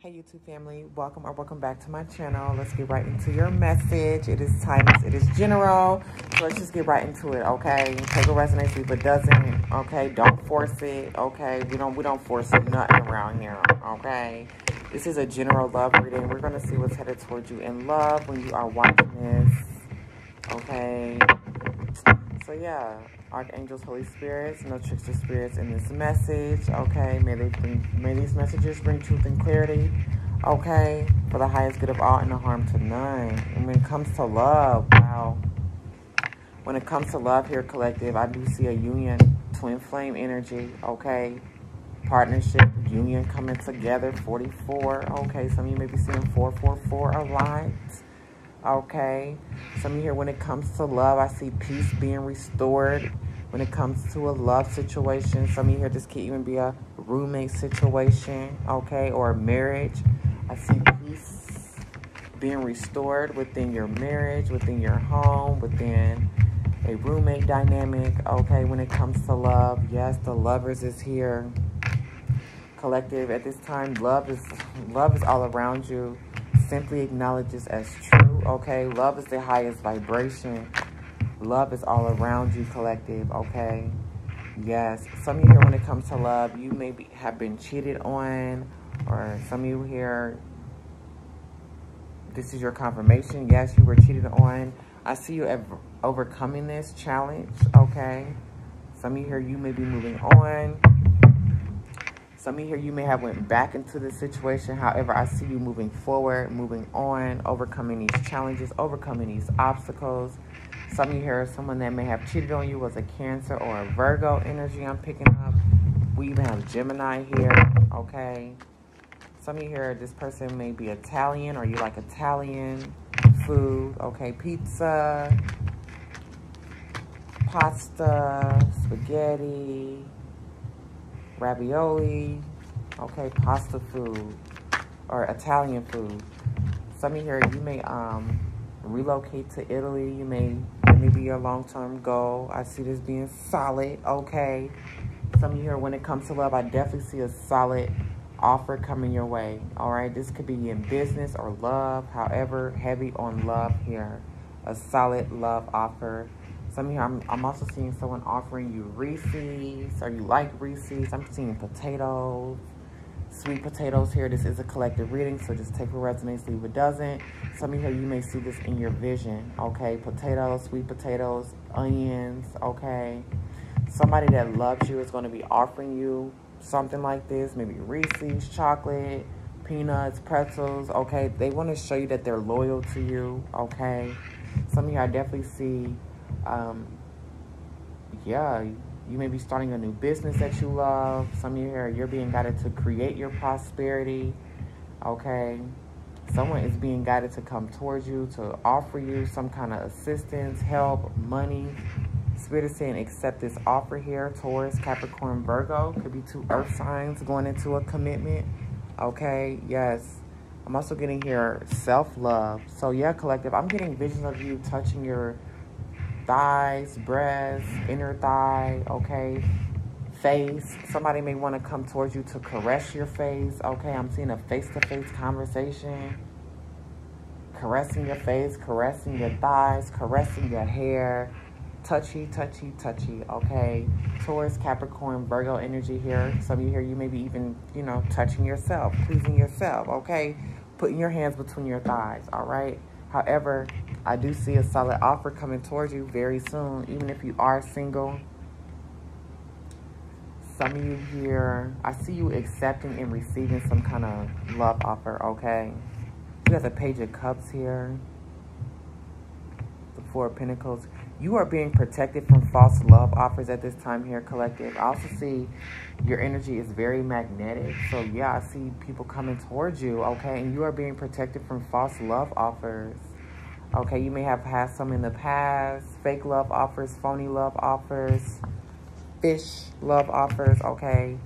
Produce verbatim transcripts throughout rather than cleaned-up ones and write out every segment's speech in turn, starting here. Hey YouTube family, welcome or welcome back to my channel. Let's get right into your message. It is timeless, it is general, so let's just get right into it. Okay, take what resonates with you, but doesn't. Okay, don't force it. Okay, we don't we don't force nothing around here. Okay, this is a general love reading. We're gonna see what's headed towards you in love when you are watching this. Okay, so yeah, Archangels, Holy Spirits, no trickster spirits in this message, okay? May they bring, may these messages bring truth and clarity, okay? For the highest good of all and no harm to none. And when it comes to love, wow. When it comes to love here, collective, I do see a union, twin flame energy, okay? Partnership, union coming together, forty-four, okay? Some of you may be seeing four four four a lot. Okay, some of you here, when it comes to love, I see peace being restored. When it comes to a love situation, some of you here, this could even be a roommate situation, okay, or a marriage. I see peace being restored within your marriage, within your home, within a roommate dynamic, okay, when it comes to love. Yes, the Lovers is here. Collective, at this time, love is, love is all around you. Simply acknowledge this as true, okay? Love is the highest vibration. Love is all around you, collective, okay? Yes. Some of you here, when it comes to love, you may be, have been cheated on, or some of you here, this is your confirmation. Yes, you were cheated on. I see you overcoming this challenge, okay? Some of you here, you may be moving on. Some of you here, you may have went back into the situation. However, I see you moving forward, moving on, overcoming these challenges, overcoming these obstacles. Some of you here, someone that may have cheated on you was a Cancer or a Virgo energy I'm picking up. We even have Gemini here, okay? Some of you here, this person may be Italian, or you like Italian food, okay? Pizza, pasta, spaghetti, ravioli, okay, pasta food, or Italian food. Some of you here, you may um, relocate to Italy. You may, it may be your long-term goal. I see this being solid, okay? Some of you here, when it comes to love, I definitely see a solid offer coming your way, all right? This could be in business or love, however, heavy on love here. A solid love offer. Some of you, I'm, I'm also seeing someone offering you Reese's, or you like Reese's. I'm seeing potatoes, sweet potatoes here. This is a collective reading, so just take what resonates, leave what doesn't. Some of you, you may see this in your vision, okay? Potatoes, sweet potatoes, onions, okay? Somebody that loves you is going to be offering you something like this, maybe Reese's, chocolate, peanuts, pretzels, okay? They want to show you that they're loyal to you, okay? Some of you, I definitely see... Um, yeah, you may be starting a new business that you love. Some of you here, you're being guided to create your prosperity, okay? Someone is being guided to come towards you, to offer you some kind of assistance, help, money. Spirit is saying accept this offer here. Taurus, Capricorn, Virgo. Could be two earth signs going into a commitment, okay? Yes. I'm also getting here self-love. So, yeah, collective, I'm getting visions of you touching your thighs, breasts, inner thigh, okay, face. Somebody may want to come towards you to caress your face, okay? I'm seeing a face-to-face conversation, caressing your face, caressing your thighs, caressing your hair, touchy, touchy, touchy, okay? Taurus, Capricorn, Virgo energy here. Some of you here, you may be even, you know, touching yourself, pleasing yourself, okay? Putting your hands between your thighs, all right? However, I do see a solid offer coming towards you very soon, even if you are single. Some of you here, I see you accepting and receiving some kind of love offer, okay? You have the Page of Cups here, the Four of Pentacles. You are being protected from false love offers at this time here, collective. I also see your energy is very magnetic. So, yeah, I see people coming towards you, okay? And you are being protected from false love offers, okay? You may have had some in the past, fake love offers, phony love offers, fish love offers, okay?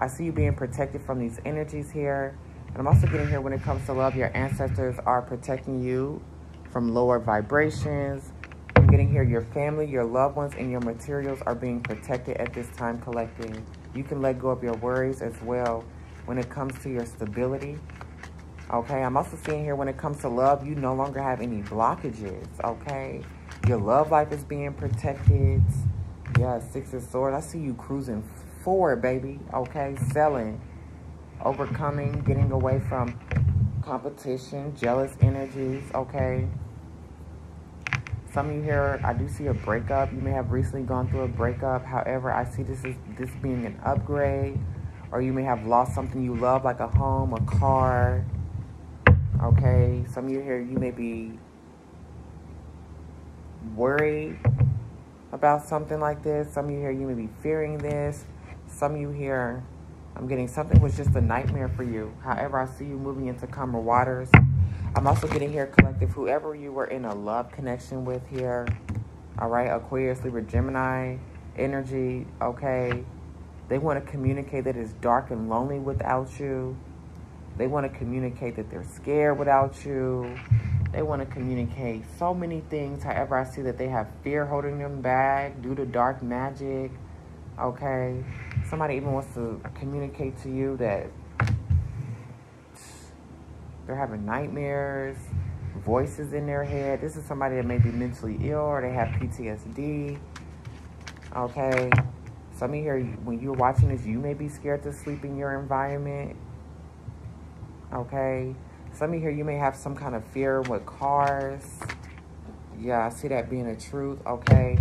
I see you being protected from these energies here. And I'm also getting here when it comes to love, your ancestors are protecting you from lower vibrations. Getting here, your family, your loved ones, and your materials are being protected at this time, collective. You can let go of your worries as well. When it comes to your stability, Okay, I'm also seeing here when it comes to love, you no longer have any blockages, okay? Your love life is being protected. Yeah, Six of Swords. I see you cruising forward, baby, okay? Selling, overcoming, getting away from competition, jealous energies, okay? Some of you here, I do see a breakup. You may have recently gone through a breakup. However, I see this is this being an upgrade, or you may have lost something you love, like a home, a car. Okay, some of you here, you may be worried about something like this. Some of you here, you may be fearing this. Some of you here, I'm getting something was just a nightmare for you. However, I see you moving into calmer waters. I'm also getting here, collective, whoever you were in a love connection with here. All right, Aquarius, Libra, Gemini, energy, okay. They want to communicate that it's dark and lonely without you. They want to communicate that they're scared without you. They want to communicate so many things. However, I see that they have fear holding them back due to dark magic. Okay. Somebody even wants to communicate to you that they're having nightmares, voices in their head. This is somebody that may be mentally ill or they have P T S D. Okay. Some of you here, when you're watching this, you may be scared to sleep in your environment. Okay, some of you here, you may have some kind of fear with cars. Yeah, I see that being a truth, okay?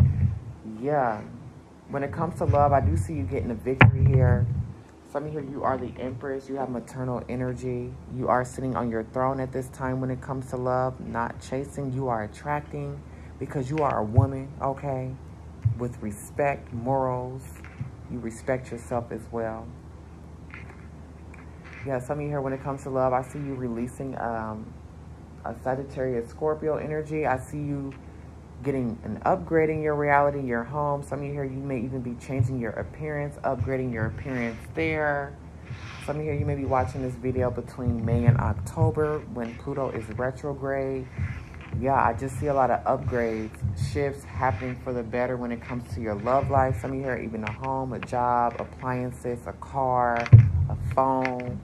Yeah, when it comes to love, I do see you getting a victory here. Some of you here, you are the Empress, you have maternal energy. You are sitting on your throne at this time when it comes to love, not chasing. You are attracting because you are a woman, okay? With respect, morals, you respect yourself as well. Yeah, some of you here, when it comes to love, I see you releasing um, a Sagittarius Scorpio energy. I see you getting an upgrade in your reality, your home. Some of you here, you may even be changing your appearance, upgrading your appearance there. Some of you here, you may be watching this video between May and October when Pluto is retrograde. Yeah, I just see a lot of upgrades, shifts happening for the better when it comes to your love life. Some of you here, even a home, a job, appliances, a car, a phone.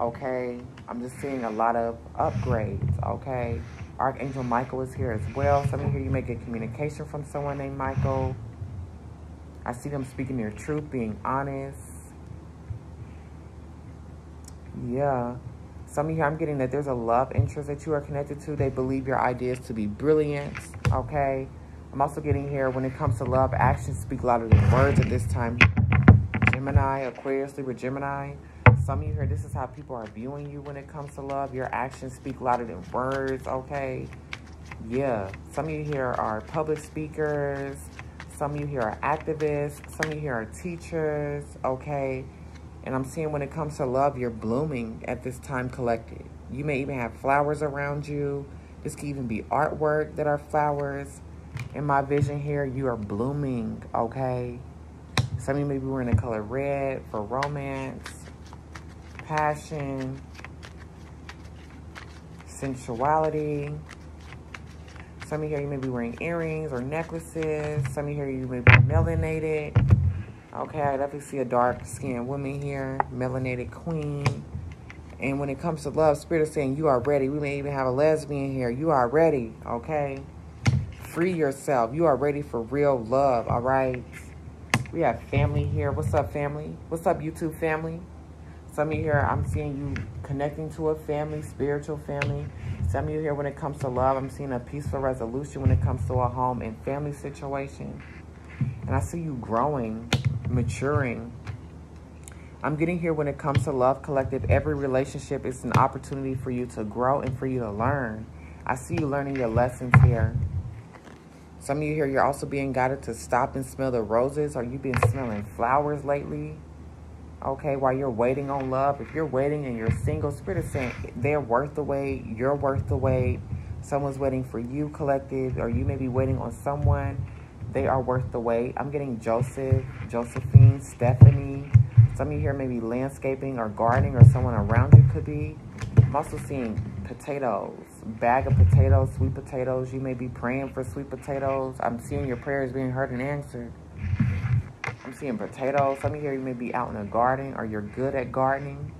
Okay, I'm just seeing a lot of upgrades, okay? Archangel Michael is here as well. Some of you here, you may get communication from someone named Michael. I see them speaking their truth, being honest. Yeah. Some of you here, I'm getting that there's a love interest that you are connected to. They believe your ideas to be brilliant, okay? I'm also getting here, when it comes to love, actions speak louder than words at this time. Gemini, Aquarius, Libra, Gemini. Some of you here, this is how people are viewing you when it comes to love. Your actions speak louder than words, okay? Yeah. Some of you here are public speakers. Some of you here are activists. Some of you here are teachers, okay? And I'm seeing when it comes to love, you're blooming at this time, collected. You may even have flowers around you. This could even be artwork that are flowers. In my vision here, you are blooming, okay? Some of you may be wearing the color red for romance, passion, sensuality. Some of you here, you may be wearing earrings or necklaces. Some of you here, you may be melanated. Okay, I definitely see a dark-skinned woman here, melanated queen. And when it comes to love, Spirit is saying you are ready. We may even have a lesbian here. You are ready, okay? Free yourself. You are ready for real love, all right? We have family here. What's up, family? What's up, YouTube family? Some of you here, I'm seeing you connecting to a family, spiritual family. Some of you here, when it comes to love, I'm seeing a peaceful resolution when it comes to a home and family situation. And I see you growing, maturing. I'm getting here, when it comes to love, collective, every relationship is an opportunity for you to grow and for you to learn. I see you learning your lessons here. Some of you here, you're also being guided to stop and smell the roses. Or you've been smelling flowers lately? Okay, while you're waiting on love, if you're waiting and you're single, Spirit is saying they're worth the wait, you're worth the wait. Someone's waiting for you, collective, or you may be waiting on someone. They are worth the wait. I'm getting Joseph, Josephine, Stephanie. Some of you here may be landscaping or gardening, or someone around you could be. I'm also seeing potatoes, bag of potatoes, sweet potatoes. You may be praying for sweet potatoes. I'm seeing your prayers being heard and answered. I'm seeing potatoes. Some of you here, you may be out in a garden, or you're good at gardening.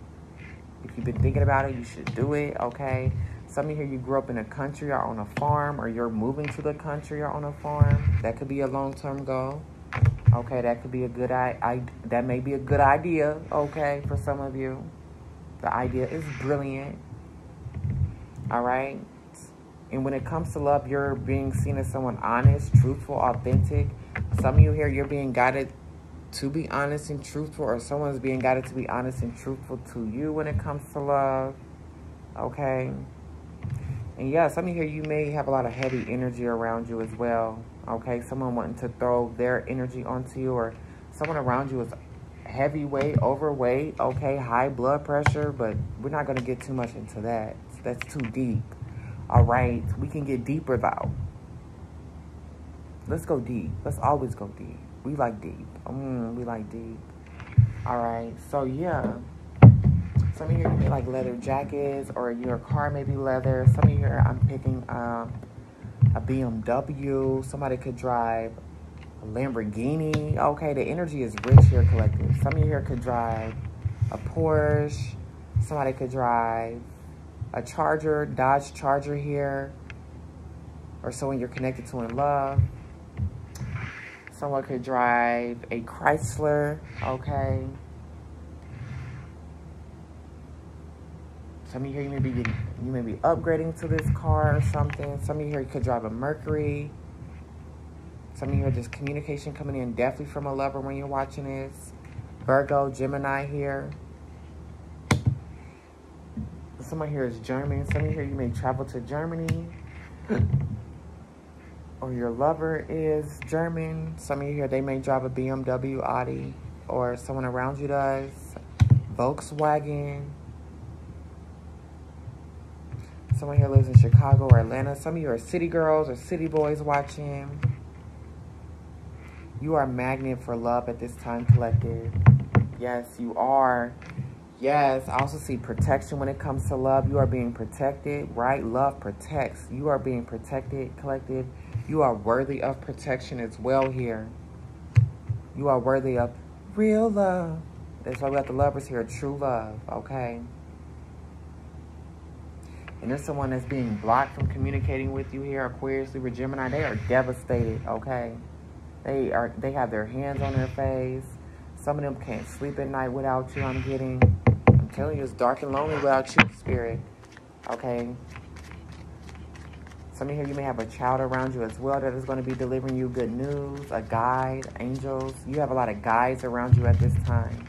If you've been thinking about it, you should do it, okay? Some of you here, you grew up in a country or on a farm, or you're moving to the country or on a farm. That could be a long-term goal. Okay, that could be a good I, I that may be a good idea, okay, for some of you. The idea is brilliant. All right? And when it comes to love, you're being seen as someone honest, truthful, authentic. Some of you here, you're being guided to be honest and truthful, or someone's being guided to be honest and truthful to you when it comes to love, okay? And yeah, some of you here, you may have a lot of heavy energy around you as well, okay? Someone wanting to throw their energy onto you, or someone around you is heavyweight, overweight, okay, high blood pressure, but we're not going to get too much into that. That's too deep, all right? We can get deeper, though. Let's go deep. Let's always go deep. We like deep. Mm, we like deep. All right. So, yeah. Some of you are like leather jackets, or your car may be leather. Some of you here, I'm picking um, a B M W. Somebody could drive a Lamborghini. Okay. The energy is rich here, collective. Some of you here could drive a Porsche. Somebody could drive a Charger, Dodge Charger here. Or someone you're connected to in love. Someone could drive a Chrysler, okay? Some of you here, you may be, getting, you may be upgrading to this car or something. Some of you here could drive a Mercury. Some of you here, just communication coming in definitely from a lover when you're watching this. Virgo, Gemini here. Someone here is German. Some of you here, you may travel to Germany. Or your lover is German. Some of you here, they may drive a B M W, Audi, or someone around you does. Volkswagen. Someone here lives in Chicago or Atlanta. Some of you are city girls or city boys watching. You are a magnet for love at this time, collective. Yes, you are. Yes, I also see protection when it comes to love. You are being protected, right? Love protects. You are being protected, collective. You are worthy of protection as well here. You are worthy of real love. That's why we got the lovers here, true love, okay? And there's someone that's being blocked from communicating with you here, Aquarius, Libra, Gemini. They are devastated, okay? They are. They have their hands on their face. Some of them can't sleep at night without you, I'm getting. I'm telling you, it's dark and lonely without you, spirit, okay? Some of you here, you may have a child around you as well that is going to be delivering you good news, a guide, angels. You have a lot of guides around you at this time.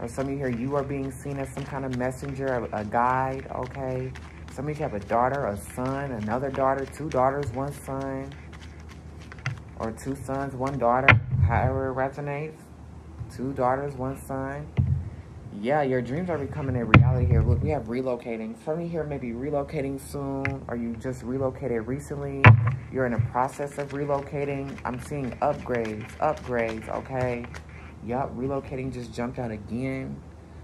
Or some of you here, you are being seen as some kind of messenger, a, a guide, okay? Some of you have a daughter, a son, another daughter, two daughters, one son, or two sons, one daughter, however it resonates. Two daughters, one son. Yeah, your dreams are becoming a reality here. Look, we have relocating. Some of you here may be relocating soon, or you just relocated recently. You're in a process of relocating. I'm seeing upgrades, upgrades, okay? Yup, relocating just jumped out again.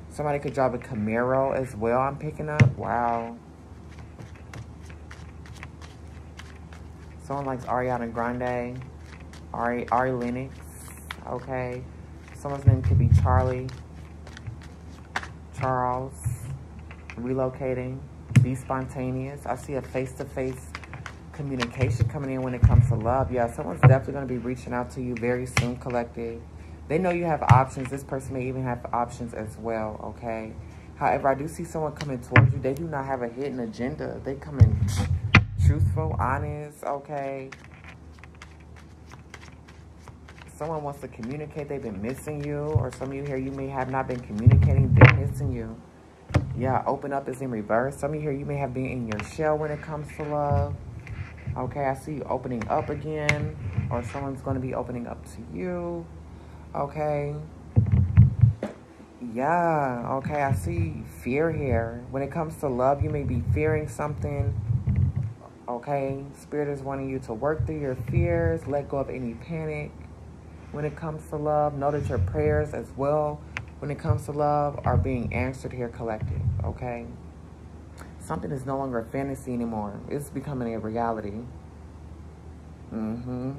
Somebody could drive a Camaro as well, I'm picking up. Wow. Someone likes Ariana Grande, Ari, Ari Lennox, okay? Someone's name could be Charlie. Charles, relocating, be spontaneous. I see a face-to-face communication coming in when it comes to love. Yeah, someone's definitely going to be reaching out to you very soon, collective. They know you have options. This person may even have options as well, okay? However, I do see someone coming towards you. They do not have a hidden agenda. They come in truthful, honest, okay? Someone wants to communicate, they've been missing you, or some of you here, you may have not been communicating, they're missing you. Yeah, open up is in reverse. Some of you here, you may have been in your shell when it comes to love. Okay, I see you opening up again, or someone's going to be opening up to you. Okay. Yeah, okay, I see fear here. When it comes to love, you may be fearing something. Okay, Spirit is wanting you to work through your fears, let go of any panic. When it comes to love, know that your prayers as well, when it comes to love, are being answered here, collective, okay? Something is no longer a fantasy anymore. It's becoming a reality. Mm-hmm.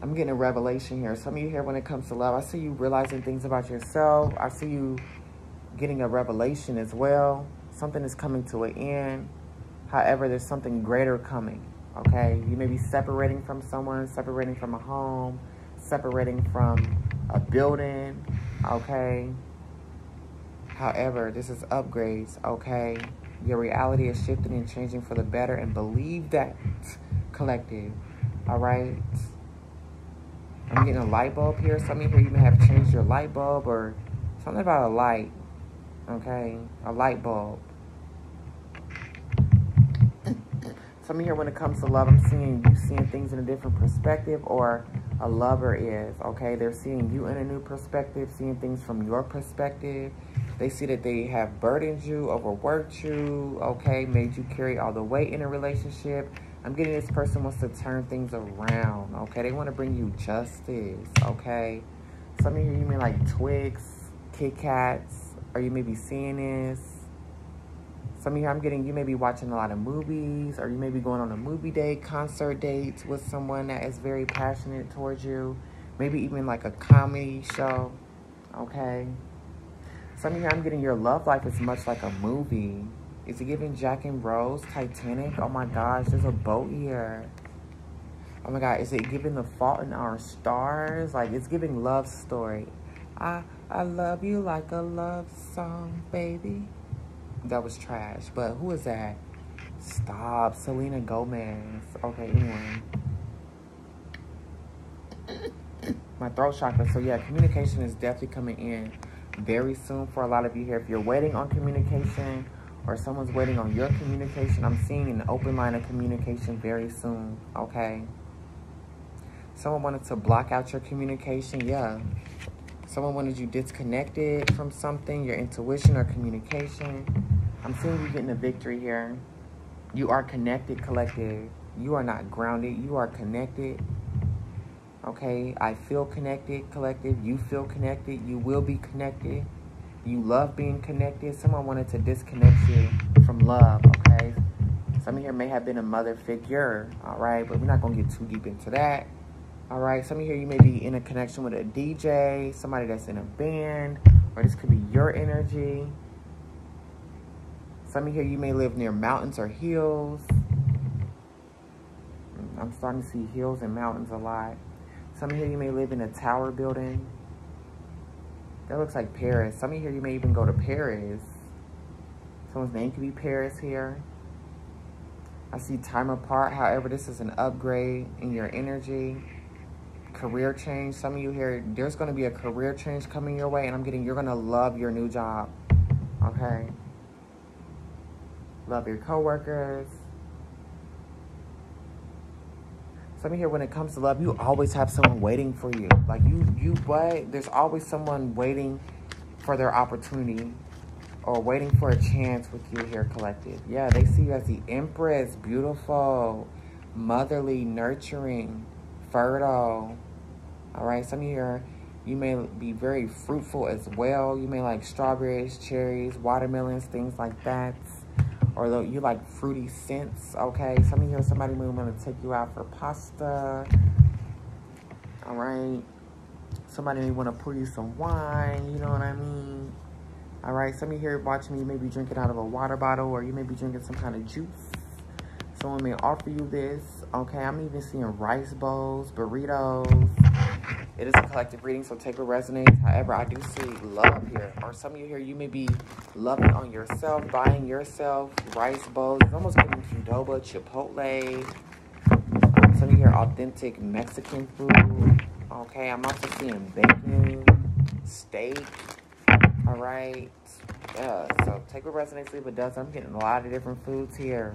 I'm getting a revelation here. Some of you here, when it comes to love, I see you realizing things about yourself. I see you getting a revelation as well. Something is coming to an end. However, there's something greater coming, okay? You may be separating from someone, separating from a home, separating from a building, okay? However, this is upgrades, okay? Your reality is shifting and changing for the better, and believe that, collective, all right? I'm getting a light bulb here. Some of you may have changed your light bulb or something about a light, okay? A light bulb. Some of you, when it comes to love, I'm seeing you seeing things in a different perspective, or a lover is, okay? They're seeing you in a new perspective, seeing things from your perspective. They see that they have burdened you, overworked you, okay? Made you carry all the weight in a relationship. I'm getting this person wants to turn things around, okay? They want to bring you justice, okay? Some of you, you may like Twix, Kit Kats, or you may be seeing this. Some of you, I'm getting, you may be watching a lot of movies, or you may be going on a movie date, concert dates with someone that is very passionate towards you. Maybe even like a comedy show, okay? Some of you, I'm getting your love life is much like a movie. Is it giving Jack and Rose, Titanic? Oh my gosh, there's a boat here. Oh my God, is it giving The Fault in Our Stars? Like, it's giving love story. I, I love you like a love song, baby. That was trash, but who is that? Stop, Selena Gomez. Okay, anyway. My throat chakra. So yeah, communication is definitely coming in very soon for a lot of you here. If you're waiting on communication, or someone's waiting on your communication, I'm seeing an open line of communication very soon, okay? Someone wanted to block out your communication, yeah. Someone wanted you disconnected from something, your intuition or communication. I'm seeing you getting a victory here. You are connected, collective. You are not grounded. You are connected. Okay? I feel connected, collective. You feel connected. You will be connected. You love being connected. Someone wanted to disconnect you from love, okay? Some of you may have been a mother figure, all right? But we're not going to get too deep into that. All right, some of you here, you may be in a connection with a D J, somebody that's in a band, or this could be your energy. Some of you here, you may live near mountains or hills. I'm starting to see hills and mountains a lot. Some of you here, you may live in a tower building. That looks like Paris. Some of you here, you may even go to Paris. Someone's name could be Paris here. I see time apart. However, this is an upgrade in your energy. Career change. Some of you here, there's going to be a career change coming your way, and I'm getting you're going to love your new job, okay? Love your coworkers. Some of you here, when it comes to love, you always have someone waiting for you. Like, you, you, but there's always someone waiting for their opportunity or waiting for a chance with you here, collective. Yeah, they see you as the Empress, beautiful, motherly, nurturing, fertile. All right, some of you here, you may be very fruitful as well. You may like strawberries, cherries, watermelons, things like that. Or you like fruity scents, okay? Some of you here, somebody may want to take you out for pasta. All right. Somebody may want to pour you some wine, you know what I mean? All right. Some of you here watching me, you may be drinking out of a water bottle, or you may be drinking some kind of juice. Someone may offer you this, okay? I'm even seeing rice bowls, burritos. It is a collective reading, so take what resonates. However, I do see love here. Or some of you here, you may be loving on yourself, buying yourself rice bowls. It's almost giving Qdoba, Chipotle. Um, some of you here, authentic Mexican food. Okay, I'm also seeing bacon, steak. All right. Yeah, so take what resonates, leave what doesn't. I'm getting a lot of different foods here.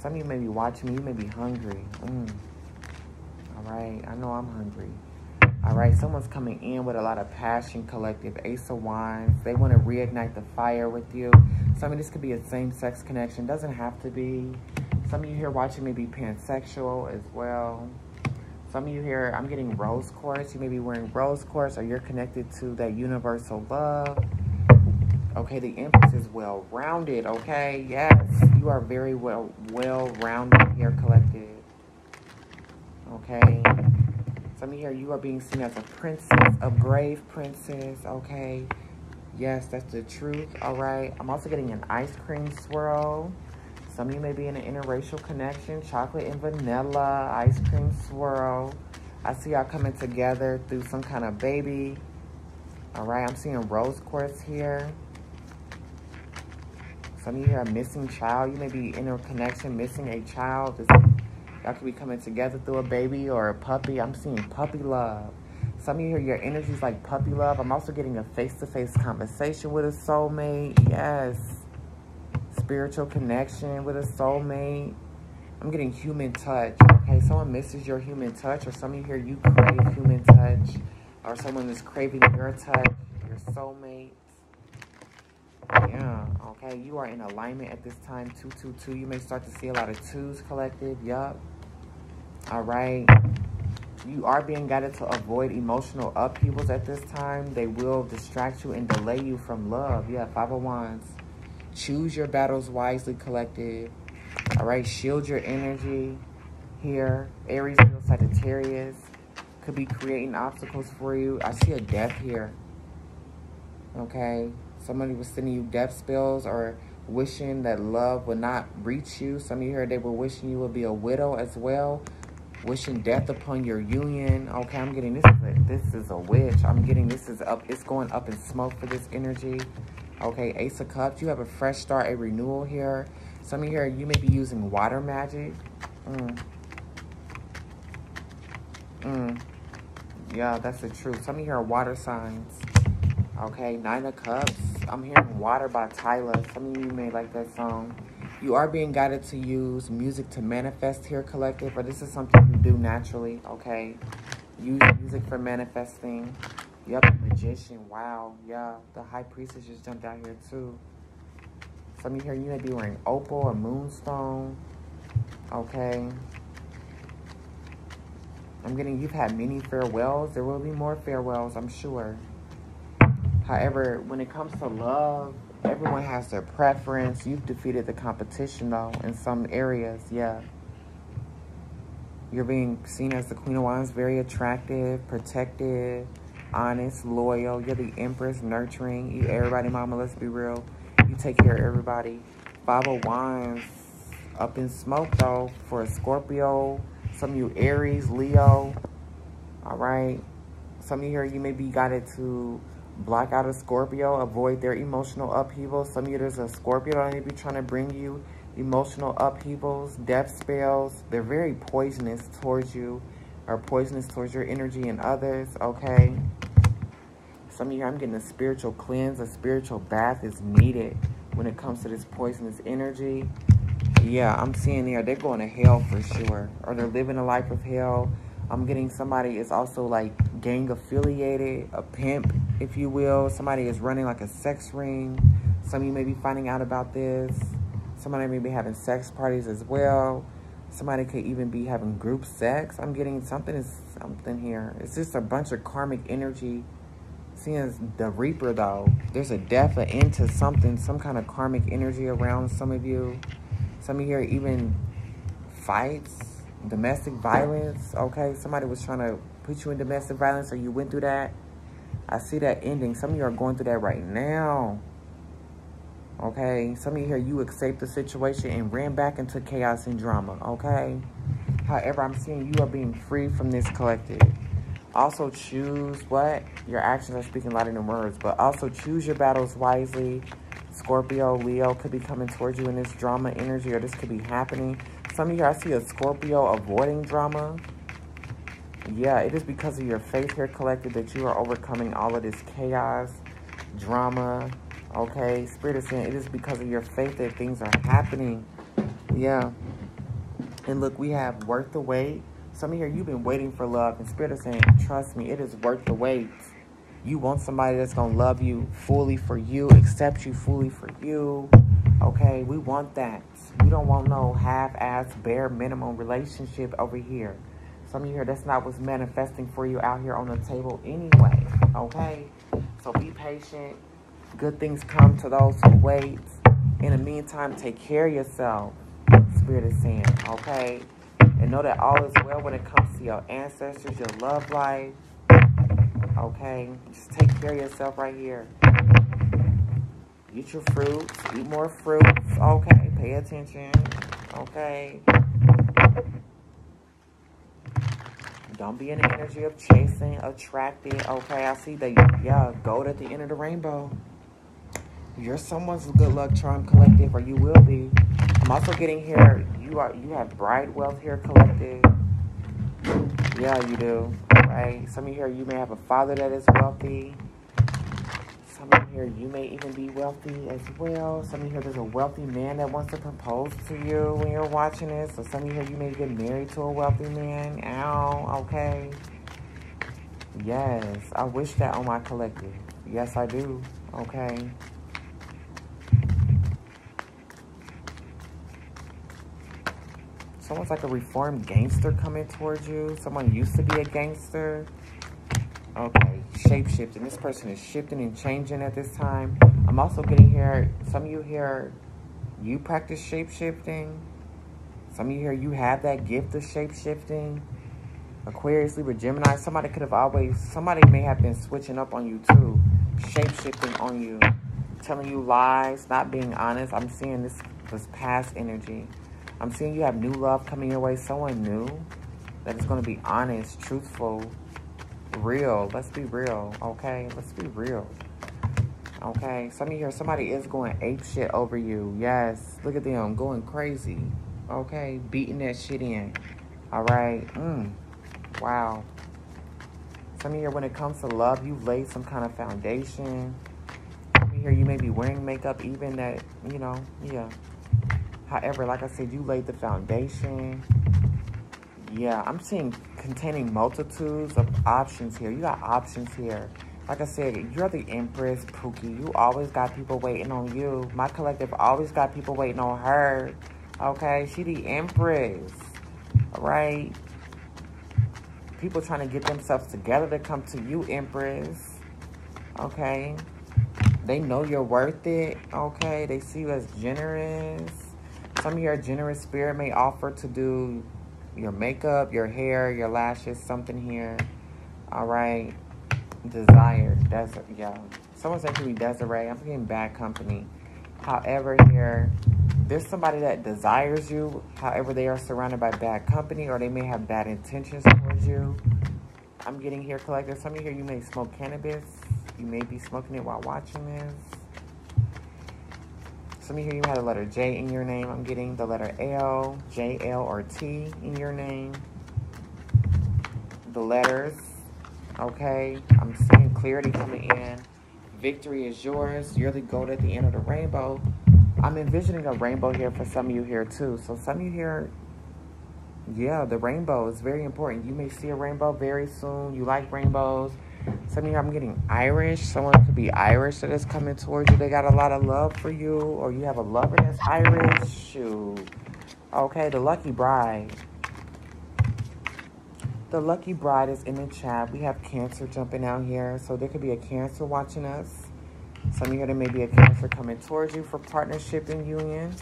Some of you may be watching me. You may be hungry. Mm. All right. I know I'm hungry. All right. Someone's coming in with a lot of passion, collective. Ace of Wands. They want to reignite the fire with you. Some of this could be a same-sex connection. Doesn't have to be. Some of you here watching may be pansexual as well. Some of you here, I'm getting rose quartz. You may be wearing rose quartz, or you're connected to that universal love. Okay, the Empress is well-rounded, okay? Yes, you are very well well-rounded here, collective. Okay? Some of you here, you are being seen as a princess, a brave princess, okay? Yes, that's the truth. All right. I'm also getting an ice cream swirl. Some of you may be in an interracial connection. Chocolate and vanilla, ice cream swirl. I see y'all coming together through some kind of baby. All right. I'm seeing rose quartz here. Some of you are a missing child. You may be in a connection missing a child. Y'all could be coming together through a baby or a puppy. I'm seeing puppy love. Some of you here, your energy's like puppy love. I'm also getting a face-to-face conversation with a soulmate. Yes. Spiritual connection with a soulmate. I'm getting human touch. Okay, someone misses your human touch, or some of you here, you crave human touch, or someone is craving your touch, your soulmate. Yeah, okay, you are in alignment at this time, two, two, two. You may start to see a lot of twos collective, yup. All right. You are being guided to avoid emotional upheavals at this time. They will distract you and delay you from love. Yeah, five of wands. Choose your battles wisely, collective. All right, shield your energy here. Aries, Sagittarius could be creating obstacles for you. I see a death here, okay? Somebody was sending you death spells or wishing that love would not reach you. Some of you heard they were wishing you would be a widow as well. Wishing death upon your union. Okay, I'm getting this. This is a witch. I'm getting this is up. It's going up in smoke for this energy. Okay, Ace of Cups. You have a fresh start, a renewal here. Some of you here, you may be using water magic. Mm. Mm. Yeah, that's the truth. Some of you here are water signs. Okay, Nine of Cups. I'm hearing Water by Tyler. Some of you may like that song. You are being guided to use music to manifest here, collective, but this is something you do naturally, okay? Use music for manifesting. Yep, Magician. Wow, yeah. The High Priestess just jumped out here, too. Some of you here, you may be wearing opal or moonstone, okay? I'm getting you've had many farewells. There will be more farewells, I'm sure. However, when it comes to love, everyone has their preference. You've defeated the competition, though, in some areas, yeah. You're being seen as the Queen of Wands, very attractive, protective, honest, loyal. You're the Empress, nurturing. You everybody, mama, let's be real. You take care of everybody. Five of Wands, up in smoke, though, for a Scorpio. Some of you Aries, Leo, all right? Some of you here, you may be guided to block out a Scorpio, avoid their emotional upheaval. Some of you, there's a Scorpio that may be trying to bring you emotional upheavals, death spells. They're very poisonous towards you, or poisonous towards your energy and others, okay? Some of you, I'm getting a spiritual cleanse. A spiritual bath is needed when it comes to this poisonous energy. Yeah, I'm seeing there, they're going to hell for sure, or they're living a life of hell. I'm getting somebody is also like gang affiliated, a pimp, if you will. Somebody is running like a sex ring. Some of you may be finding out about this. Somebody may be having sex parties as well. Somebody could even be having group sex. I'm getting something is something here. It's just a bunch of karmic energy. Seeing as the Reaper, though, there's a death, an end to something, some kind of karmic energy around some of you. Some of you here even fights. Domestic violence, okay? Somebody was trying to put you in domestic violence, or you went through that. I see that ending. Some of you are going through that right now, okay? Some of you here, you escaped the situation and ran back into chaos and drama, okay? However, I'm seeing you are being free from this, collective. Also choose what? Your actions are speaking louder than words, but also choose your battles wisely. Scorpio, Leo could be coming towards you in this drama energy, or this could be happening. Some of you, I see a Scorpio avoiding drama. Yeah, it is because of your faith here, collective, that you are overcoming all of this chaos, drama, okay? Spirit is saying it is because of your faith that things are happening. Yeah. And look, we have worth the wait. Some of you, you've been waiting for love, and Spirit is saying, trust me, it is worth the wait. You want somebody that's going to love you fully for you, accept you fully for you. Okay, we want that. We don't want no half-ass, bare minimum relationship over here. Some of you here, that's not what's manifesting for you out here on the table anyway, okay? So be patient. Good things come to those who wait. In the meantime, take care of yourself, Spirit is saying, okay? And know that all is well when it comes to your ancestors, your love life, okay? Just take care of yourself right here. Eat your fruits. Eat more fruits. Okay. Pay attention. Okay. Don't be in the energy of chasing, attracting. Okay. I see that. Yeah. Gold at the end of the rainbow. You're someone's good luck charm collective, or you will be. I'm also getting here. You are. You have bright wealth here collective. Yeah, you do. Right. Some of you here, you may have a father that is wealthy. Some of you here, you may even be wealthy as well. Some of you here, there's a wealthy man that wants to propose to you when you're watching this. So some of you here, you may get married to a wealthy man. Ow, okay. Yes, I wish that on my collective. Yes, I do. Okay. Someone's like a reformed gangster coming towards you. Someone used to be a gangster. Okay, shape-shifting. This person is shifting and changing at this time. I'm also getting here, some of you here, you practice shape-shifting. Some of you here, you have that gift of shape-shifting. Aquarius, Libra, Gemini. Somebody could have always, somebody may have been switching up on you too. Shape-shifting on you. Telling you lies, not being honest. I'm seeing this, this past energy. I'm seeing you have new love coming your way. Someone new that is going to be honest, truthful, real. Let's be real, okay? Let's be real, okay? Some of you here, somebody is going ape shit over you. Yes, look at them going crazy, okay? Beating that shit in, all right? Mm. Wow. Some of you here, when it comes to love, you've laid some kind of foundation. Some of you here, you may be wearing makeup even that, you know, yeah. However, like I said, you laid the foundation. Yeah, I'm seeing containing multitudes of options here. You got options here. Like I said, you're the Empress, Pookie. You always got people waiting on you. My collective always got people waiting on her. Okay, she the Empress. All right. People trying to get themselves together to come to you, Empress. Okay. They know you're worth it. Okay, they see you as generous. Some of your generous spirit may offer to do your makeup, your hair, your lashes, something here. All right. Desire. Desert. Yeah. Someone's actually Desiree. I'm getting bad company. However, here, there's somebody that desires you. However, they are surrounded by bad company, or they may have bad intentions towards you. I'm getting here, collective. Some of you here, you may smoke cannabis. You may be smoking it while watching this. Some of you here, you had a letter J in your name. I'm getting the letter L, J, L, or T in your name. The letters, okay. I'm seeing clarity coming in. Victory is yours. You're the gold at the end of the rainbow. I'm envisioning a rainbow here for some of you here too. So some of you here, yeah, the rainbow is very important. You may see a rainbow very soon. You like rainbows. Some of you, I'm getting Irish. Someone could be Irish that is coming towards you. They got a lot of love for you, or you have a lover that's Irish. Shoot. Okay, the lucky bride. The lucky bride is in the chat. We have Cancer jumping out here. So there could be a Cancer watching us. Some of you, there may be a Cancer coming towards you for partnership and union.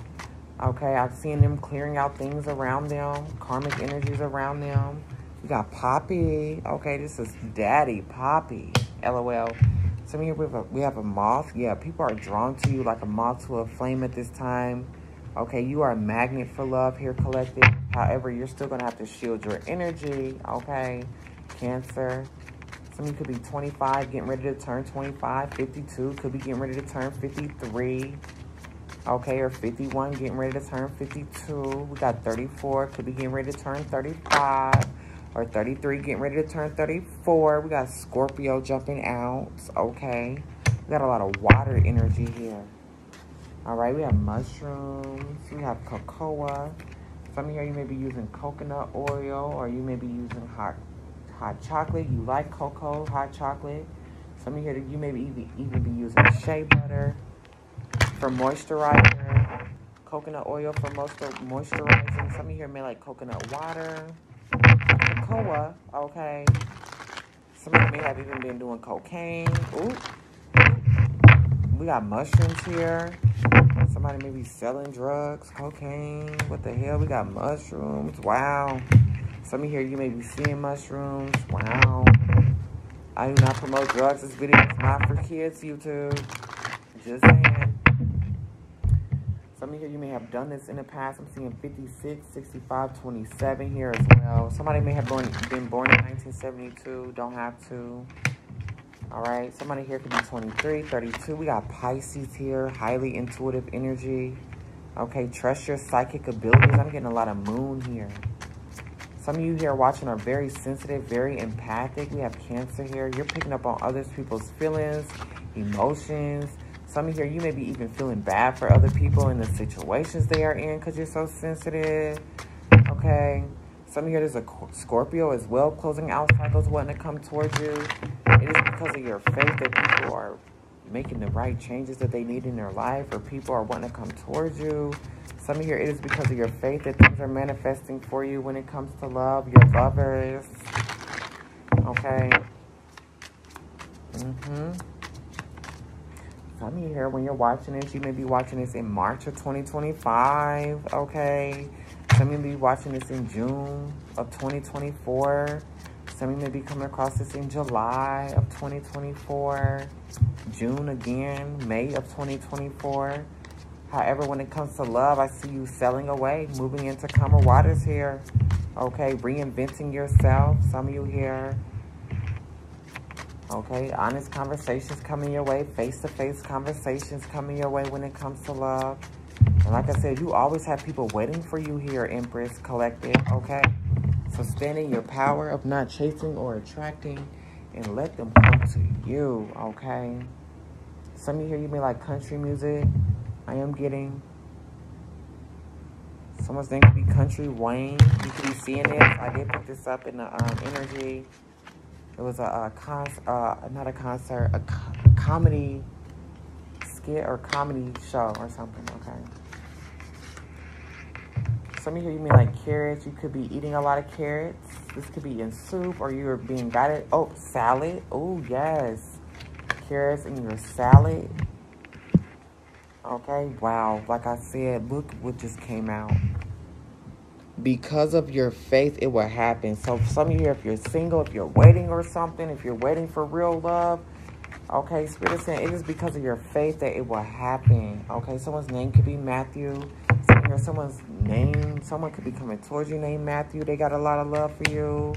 Okay, I've seen them clearing out things around them. Karmic energies around them. We got Poppy. Okay, this is Daddy Poppy. L O L. Some of you, we have, a, we have a moth. Yeah, people are drawn to you like a moth to a flame at this time. Okay, you are a magnet for love here, collective. However, you're still going to have to shield your energy. Okay, Cancer. Some of you could be twenty-five, getting ready to turn twenty-five. fifty-two, could be getting ready to turn fifty-three. Okay, or fifty-one, getting ready to turn fifty-two. We got thirty-four, could be getting ready to turn thirty-five. Or thirty-three, getting ready to turn thirty-four. We got Scorpio jumping out. Okay. We got a lot of water energy here. All right. We have mushrooms. We have cocoa. Some of you, you may be using coconut oil, or you may be using hot hot chocolate. You like cocoa, hot chocolate. Some of you, you may even, even be using shea butter for moisturizer. Coconut oil for most moisturizing. Some of you here may like coconut water. Cocoa, okay. Some of you may have even been doing cocaine. Ooh. We got mushrooms here. Somebody may be selling drugs, cocaine. What the hell? We got mushrooms. Wow. Some of you here, you may be seeing mushrooms. Wow. I do not promote drugs. This video is not for kids, YouTube. Just saying. coming here. You may have done this in the past. I'm seeing fifty-six, sixty-five, twenty-seven here as well. Somebody may have born, been born in nineteen seventy-two. Don't have to. All right. Somebody here could be twenty-three, thirty-two. We got Pisces here. Highly intuitive energy. Okay. Trust your psychic abilities. I'm getting a lot of moon here. Some of you here watching are very sensitive, very empathic. We have Cancer here. You're picking up on other people's feelings, emotions. Some of you here, you may be even feeling bad for other people in the situations they are in because you're so sensitive, okay? Some of you here, there's a Scorpio as well, closing out cycles, wanting to come towards you. It is because of your faith that people are making the right changes that they need in their life, or people are wanting to come towards you. Some of you here, it is because of your faith that things are manifesting for you when it comes to love, your lovers, okay? Mm-hmm. Some of you here, when you're watching this, you may be watching this in March of twenty twenty-five, okay? Some of you may be watching this in June of twenty twenty-four. Some of you may be coming across this in July of twenty twenty-four, June again, May of twenty twenty-four. However, when it comes to love, I see you sailing away, moving into calmer waters here, okay? Reinventing yourself, some of you here. Okay, honest conversations coming your way, face-to-face conversations coming your way when it comes to love. And like I said, you always have people waiting for you here, Empress Collective, okay? So stand in your power of not chasing or attracting and let them come to you, okay? Some of you here, you may like country music. I am getting... Someone's name could be Country Wayne. You could be seeing this. I did pick this up in the um, energy... It was a, a con, uh, not a concert, a co comedy skit or comedy show or something, okay? Some of you, you mean like carrots. You could be eating a lot of carrots. This could be in soup, or you're being guided. Oh, salad. Oh, yes. Carrots in your salad. Okay, wow. Like I said, look what just came out. Because of your faith, it will happen. So some of you here, if you're single, if you're waiting or something, if you're waiting for real love, okay, Spirit is saying it is because of your faith that it will happen, okay? Someone's name could be Matthew. Some here, someone's name, someone could be coming towards you named Matthew. They got a lot of love for you.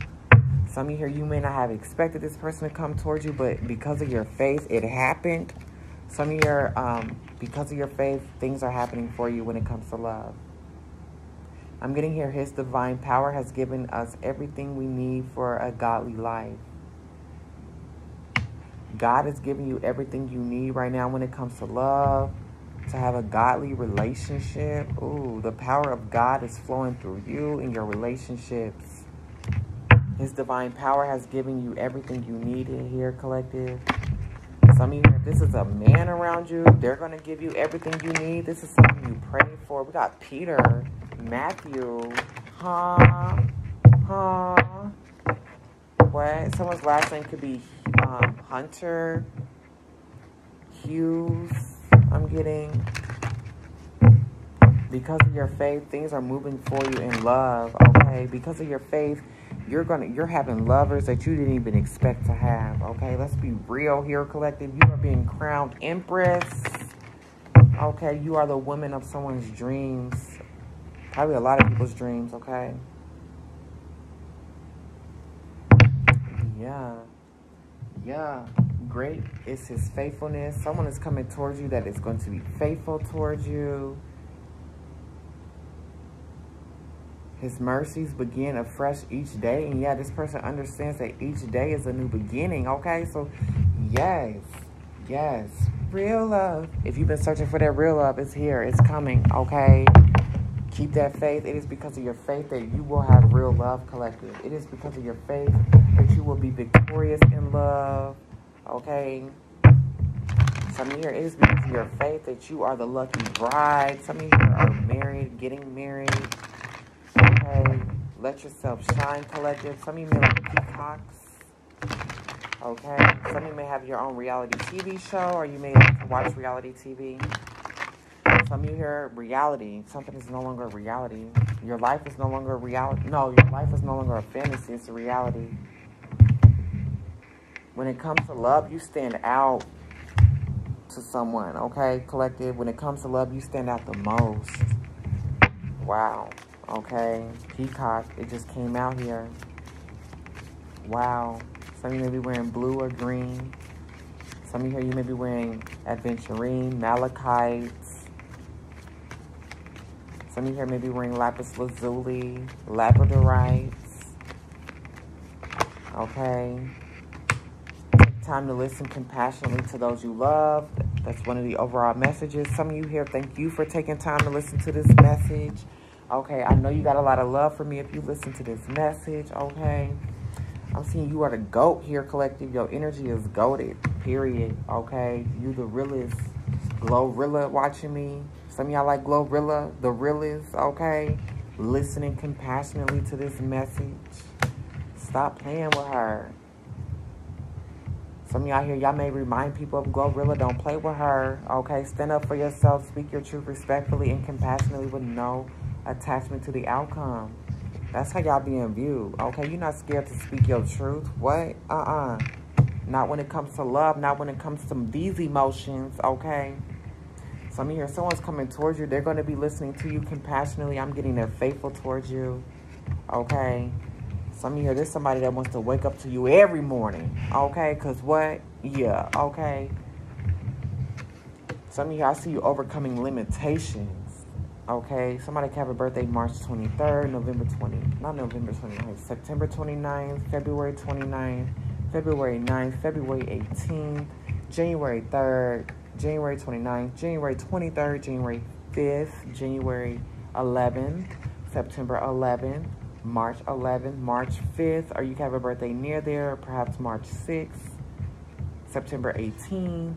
Some of you here, you may not have expected this person to come towards you, but because of your faith, it happened. Some of you here, um, because of your faith, things are happening for you when it comes to love. I'm getting here, His divine power has given us everything we need for a godly life. God has given you everything you need right now when it comes to love, to have a godly relationship. Ooh, the power of God is flowing through you in your relationships. His divine power has given you everything you need in here, Collective. Some of you, if this is a man around you, they're going to give you everything you need. This is something you prayed for. We got Peter. Matthew, huh, huh, what? Someone's last name could be um, Hunter, Hughes, I'm getting. Because of your faith, things are moving for you in love, okay? Because of your faith, you're gonna, you're having lovers that you didn't even expect to have, okay? Let's be real here, Collective. You are being crowned Empress, okay? You are the woman of someone's dreams. Probably a lot of people's dreams, okay? Yeah. Yeah. Great is His faithfulness. Someone is coming towards you that is going to be faithful towards you. His mercies begin afresh each day. And yeah, this person understands that each day is a new beginning, okay? So, yes. Yes. Real love. If you've been searching for that real love, it's here. It's coming, okay? Keep that faith. It is because of your faith that you will have real love, Collective. It is because of your faith that you will be victorious in love, okay? Some of you here, it is because of your faith that you are the lucky bride. Some of you here are married, getting married, okay? Let yourself shine, Collective. Some of you may like peacocks, okay? Some of you may have your own reality T V show, or you may like to watch reality T V. Some of you here, reality. Something is no longer reality. Your life is no longer reality. No, your life is no longer a fantasy. It's a reality. When it comes to love, you stand out to someone, okay, collective? When it comes to love, you stand out the most. Wow, okay? Peacock, it just came out here. Wow. Some of you may be wearing blue or green. Some of you here, you may be wearing aventurine, malachite. Some of you here may be wearing lapis lazuli, labradorites. Okay. Take time to listen compassionately to those you love. That's one of the overall messages. Some of you here, thank you for taking time to listen to this message. Okay, I know you got a lot of love for me if you listen to this message, okay? I'm seeing you are the GOAT here, collective. Your energy is goated, period, okay? You the realest. Glorilla watching me. Some of y'all like Glorilla, the realest, okay? Listening compassionately to this message. Stop playing with her. Some of y'all here, y'all may remind people of Glorilla. Don't play with her, okay? Stand up for yourself. Speak your truth respectfully and compassionately with no attachment to the outcome. That's how y'all being viewed, okay? You're not scared to speak your truth. What? Uh-uh. Not when it comes to love. Not when it comes to these emotions, okay? So I'm here. Someone's coming towards you. They're going to be listening to you compassionately. I'm getting there faithful towards you, okay? So I'm here. There's somebody that wants to wake up to you every morning, okay? Because what? Yeah, okay? Some of you, I see you overcoming limitations, okay? Somebody can have a birthday March twenty-third, November twentieth. Not November twenty-ninth. September twenty-ninth, February twenty-ninth. February ninth, February eighteenth, January third, January twenty-ninth, January twenty-third, January fifth, January eleventh, September eleventh, March eleventh, March fifth, or you can have a birthday near there, perhaps March sixth, September eighteenth,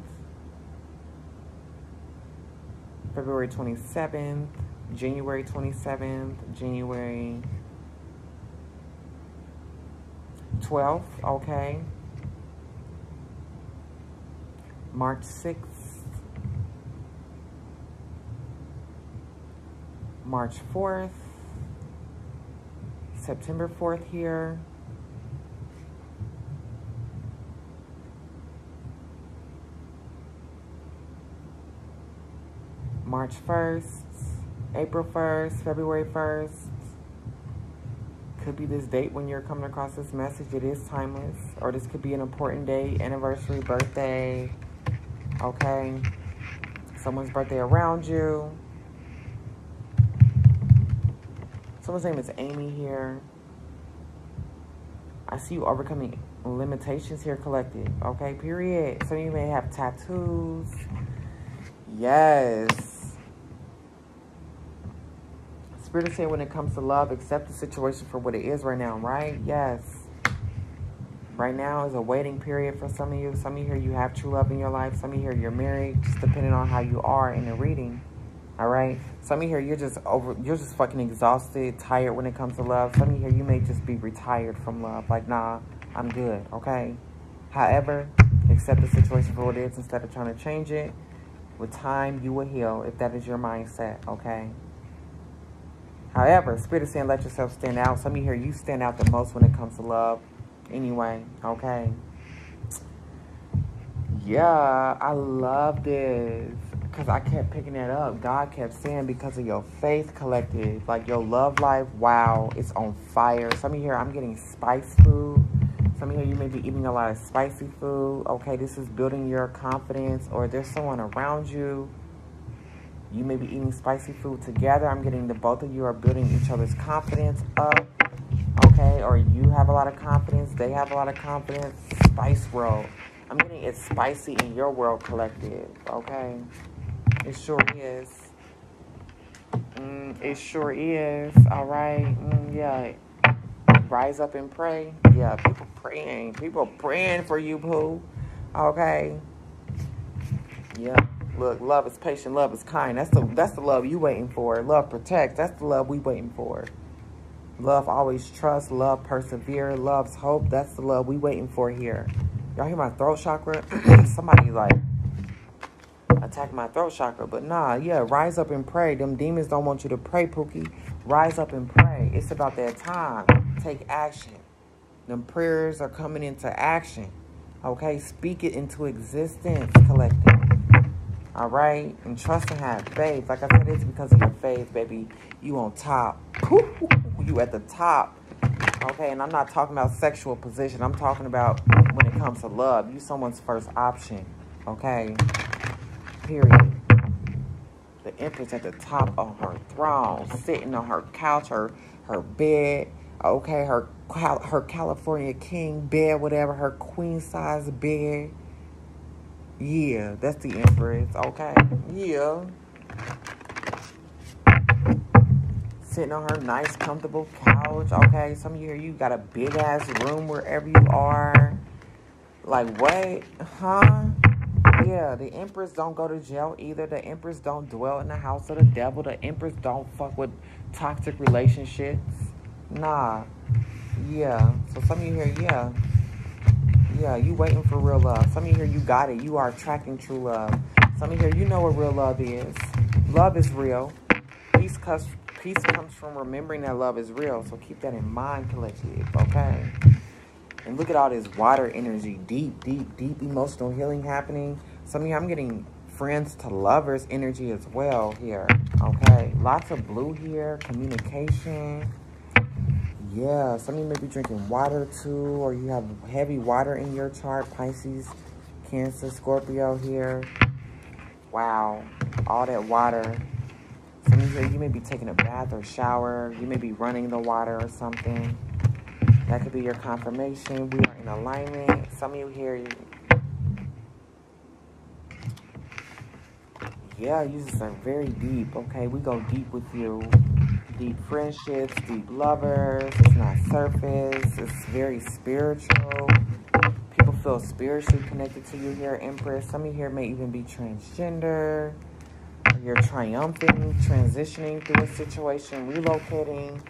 February twenty-seventh, January twenty-seventh, January twelfth, okay, March sixth, March fourth, September fourth here, March first, April first, February first. Could be this date when you're coming across this message. It is timeless. Or this could be an important day, anniversary, birthday, okay? Someone's birthday around you. Someone's name is Amy here. I see you overcoming limitations here, collective, okay? Period. Some of you may have tattoos. Yes. Spirit is saying when it comes to love, accept the situation for what it is right now, right? Yes. Right now is a waiting period for some of you. Some of you here, you have true love in your life. Some of you here, you're married, just depending on how you are in the reading, all right? Some of you here, you're just over, you're just fucking exhausted, tired when it comes to love. Some of you here, you may just be retired from love. Like, nah, I'm good, okay? However, accept the situation for what it is instead of trying to change it. With time, you will heal if that is your mindset, okay? However, Spirit is saying let yourself stand out. Some of you here, you stand out the most when it comes to love. Anyway, okay. Yeah, I love this. Because I kept picking that up. God kept saying because of your faith, collective. Like, your love life, wow, it's on fire. Some of you here, I'm getting spice food. Some of you here, you may be eating a lot of spicy food. Okay, this is building your confidence. Or there's someone around you. You may be eating spicy food together. I'm getting the both of you are building each other's confidence up, okay? Or you have a lot of confidence. They have a lot of confidence. Spice world. I'm getting it's spicy in your world, collective, okay? It sure is. Mm, it sure is, all right? Mm, yeah. Rise up and pray. Yeah, people praying. People praying for you, boo, okay? Yeah. Look, love is patient, love is kind. That's the that's the love you waiting for. Love protects. That's the love we waiting for. Love always trusts. Love persevere. Love's hope. That's the love we waiting for here. Y'all hear my throat chakra? Somebody like attack my throat chakra. But nah, yeah, rise up and pray. Them demons don't want you to pray, Pookie. Rise up and pray. It's about that time. Take action. Them prayers are coming into action. Okay? Speak it into existence, collective. All right? And trust and have faith. Like I said, it's because of your faith, baby. You on top. You at the top. Okay, and I'm not talking about sexual position. I'm talking about when it comes to love. You someone's first option. Okay? Period. The Empress at the top of her throne, sitting on her couch, her, her bed, okay, her her California king bed, whatever, her queen size bed. Yeah, that's the Empress, okay? Yeah. Sitting on her nice, comfortable couch, okay? Some of you here, you got a big-ass room wherever you are. Like, what? Huh? Yeah, the Empress don't go to jail either. The Empress don't dwell in the house of the devil. The Empress don't fuck with toxic relationships. Nah. Yeah. So some of you here, yeah. Yeah, you waiting for real love. Some of you here, you got it. You are attracting true love. Some of you here, you know what real love is. Love is real. Peace comes, peace comes from remembering that love is real. So keep that in mind, collective, okay? And look at all this water energy. Deep, deep, deep emotional healing happening. Some of you, I'm getting friends to lovers energy as well here, okay? Lots of blue here. Communication. Yeah, some of you may be drinking water too, or you have heavy water in your chart. Pisces, Cancer, Scorpio here. Wow, all that water. Some of you, you may be taking a bath or shower. You may be running the water or something. That could be your confirmation. We are in alignment. Some of you here, yeah, you just are very deep. Okay, we go deep with you. Deep friendships, deep lovers. It's not surface. It's very spiritual. People feel spiritually connected to you here, Empress. Some of you here may even be transgender. Or you're triumphing, transitioning through a situation, relocating.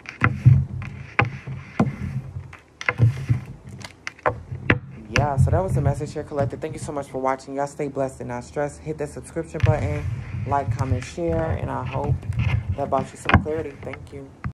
Yeah, so that was the message here, collected. Thank you so much for watching. Y'all stay blessed and not stressed. Hit that subscription button. Like, comment, share. And I hope that brought you some clarity. Thank you.